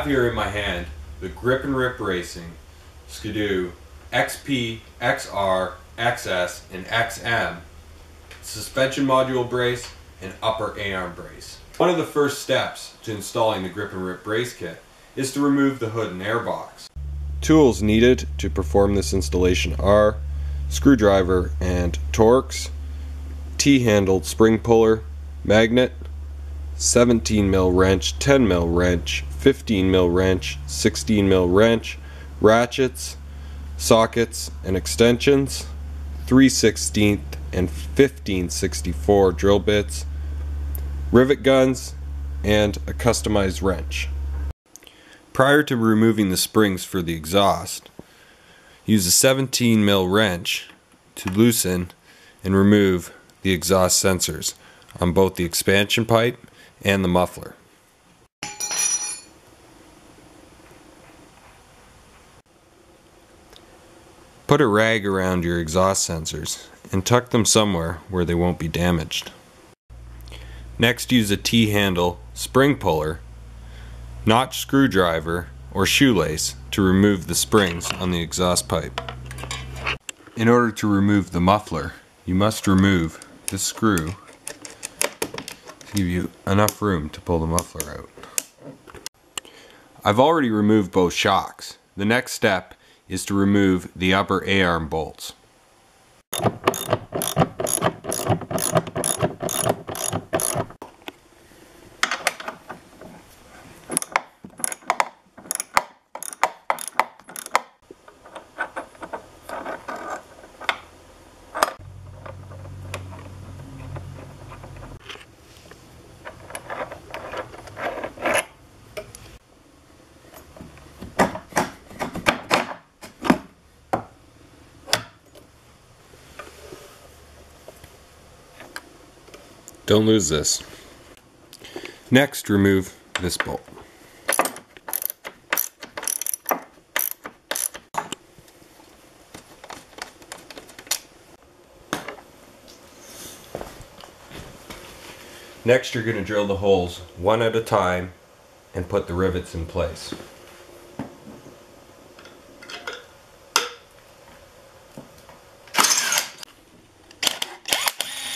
have here in my hand the Grip N Rip Racing Ski-Doo XP, XR, XS, and XM suspension module brace and upper A-arm brace. One of the first steps to installing the Grip N Rip brace kit is to remove the hood and air box. Tools needed to perform this installation are screwdriver and Torx, T-handled spring puller, magnet, 17mm wrench, 10mm wrench, 15mm wrench, 16mm wrench, ratchets, sockets and extensions, 3/16 and 15/64 drill bits, rivet guns, and a customized wrench. Prior to removing the springs for the exhaust, use a 17mm wrench to loosen and remove the exhaust sensors on both the expansion pipe and the muffler. Put a rag around your exhaust sensors and tuck them somewhere where they won't be damaged. Next, use a T-handle spring puller, notch screwdriver, or shoelace to remove the springs on the exhaust pipe. In order to remove the muffler, you must remove this screw to give you enough room to pull the muffler out. I've already removed both shocks. The next step is to remove the upper A-arm bolts. Don't lose this. Next, remove this bolt. Next, you're going to drill the holes one at a time and put the rivets in place.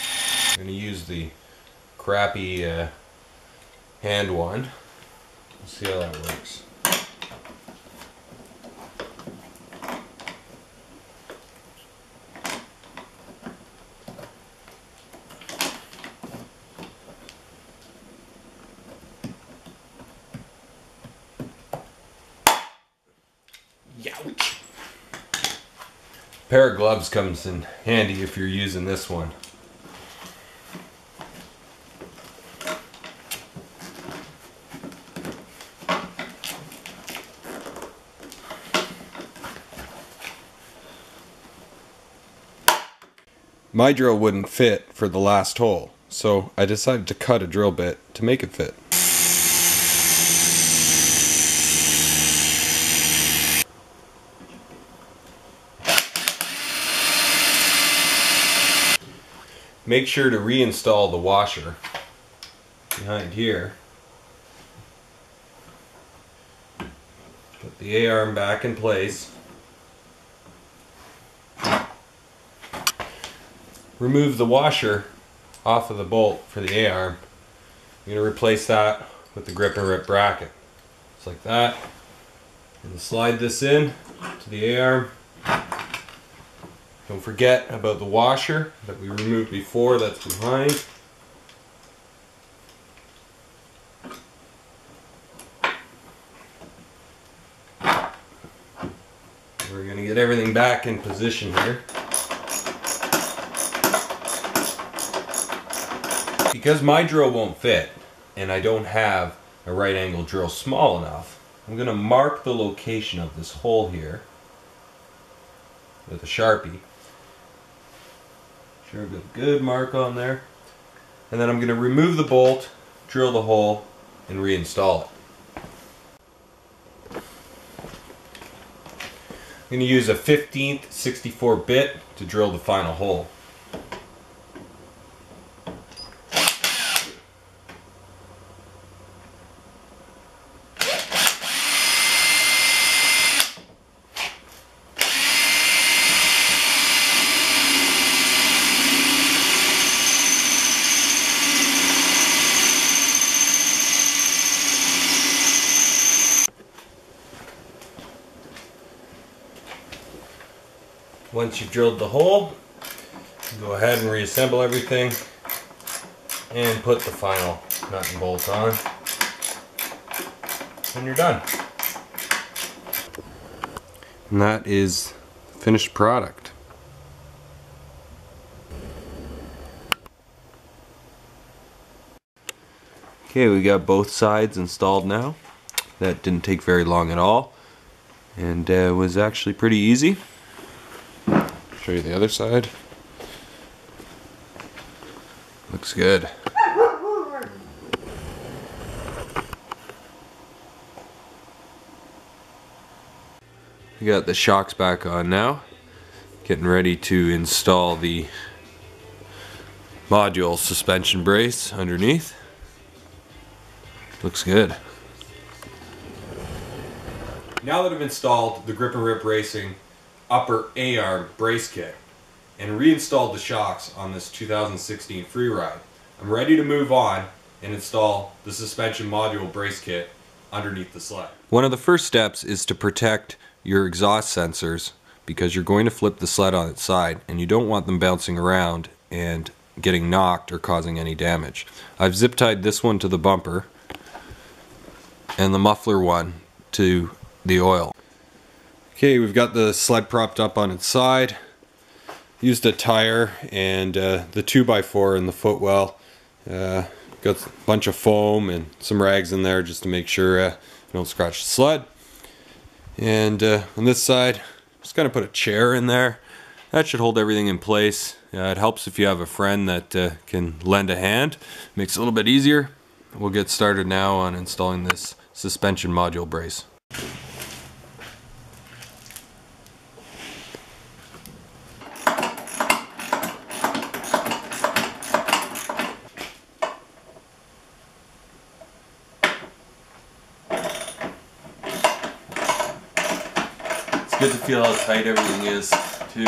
I'm going to use the crappy hand one. Let's see how that works. Youch! A pair of gloves comes in handy if you're using this one. My drill wouldn't fit for the last hole, so I decided to cut a drill bit to make it fit. Make sure to reinstall the washer behind here. Put the A-arm back in place. Remove the washer off of the bolt for the A-arm. You're going to replace that with the Grip N Rip bracket. Just like that. And slide this in to the A-arm. Don't forget about the washer that we removed before, that's behind. We're going to get everything back in position here. Because my drill won't fit, and I don't have a right angle drill small enough, I'm going to mark the location of this hole here with a Sharpie. Sure, I've got a good mark on there. And then I'm going to remove the bolt, drill the hole, and reinstall it. I'm going to use a 15/64 bit to drill the final hole. Once you've drilled the hole, go ahead and reassemble everything and put the final nut and bolts on, and you're done. And that is the finished product. Okay, we got both sides installed now. That didn't take very long at all, and was actually pretty easy. Show you the other side. Looks good. We got the shocks back on now. Getting ready to install the module suspension brace underneath. Looks good. Now that I've installed the Grip N Rip Racing upper A-arm brace kit and reinstalled the shocks on this 2016 Freeride, I'm ready to move on and install the suspension module brace kit underneath the sled. One of the first steps is to protect your exhaust sensors, because you're going to flip the sled on its side and you don't want them bouncing around and getting knocked or causing any damage. I've zip tied this one to the bumper and the muffler one to the oil. Okay, we've got the sled propped up on its side. Used a tire and the 2x4 in the footwell. Got a bunch of foam and some rags in there just to make sure I don't scratch the sled. And on this side, just kind of put a chair in there. That should hold everything in place. It helps if you have a friend that can lend a hand. Makes it a little bit easier. We'll get started now on installing this suspension module brace. It's good to feel how tight everything is, too.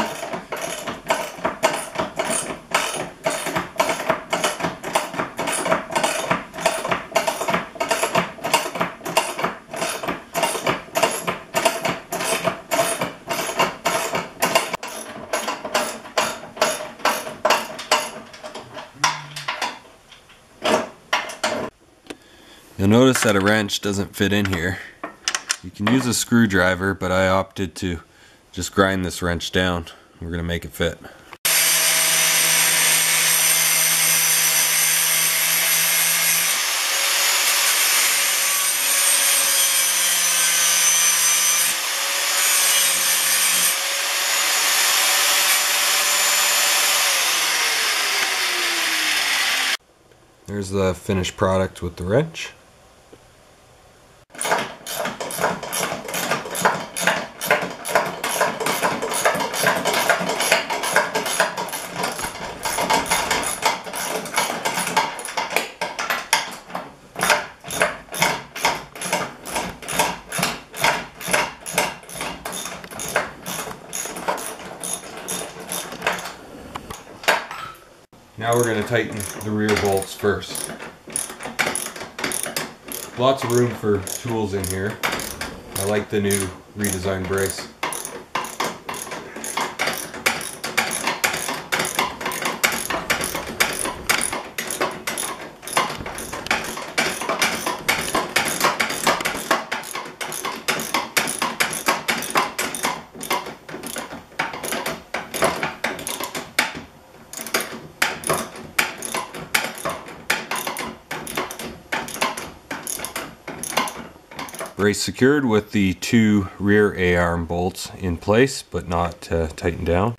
You'll notice that a wrench doesn't fit in here. You can use a screwdriver, but I opted to just grind this wrench down. We're going to make it fit. There's the finished product with the wrench. Now we're going to tighten the rear bolts first. Lots of room for tools in here. I like the new redesigned brace. Brace secured with the two rear A-arm bolts in place, but not tightened down.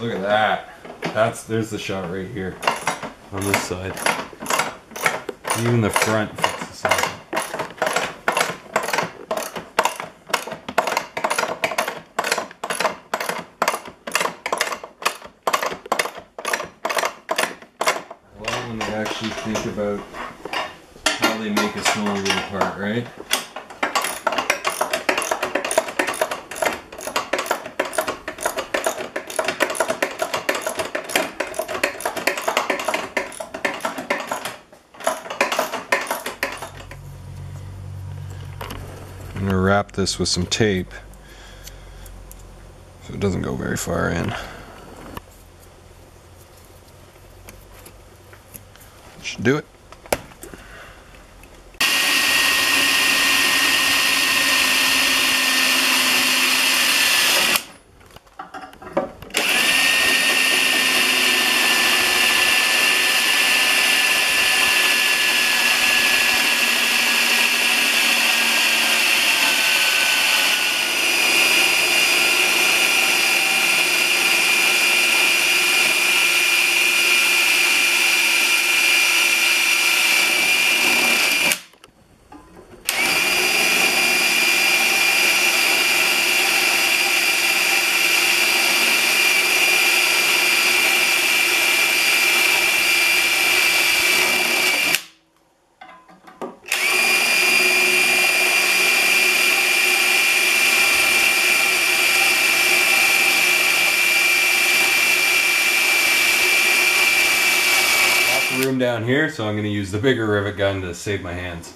Look at that. There's the shot right here on this side. Even the front fits the side. Actually think about how they make a small little part, right? I'm going to wrap this with some tape so it doesn't go very far in. Should do it. Room down here, so I'm going to use the bigger rivet gun to save my hands.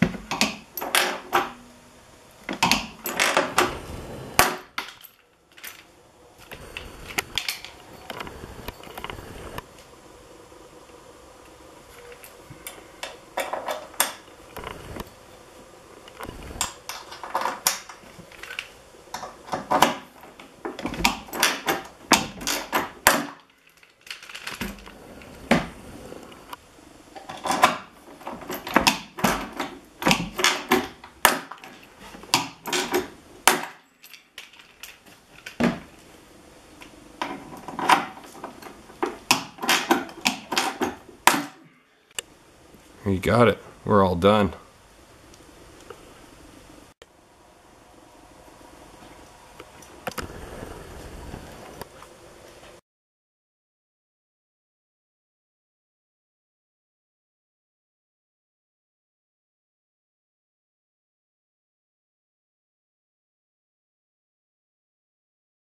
You got it. We're all done.